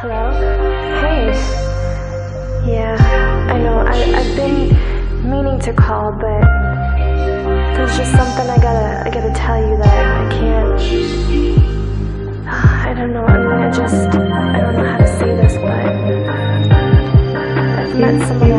Hello? Hey. Yeah, I know. I've been meaning to call, but there's just something I gotta tell you that I can't. I don't know. I mean, I don't know how to say this, but I've met someone.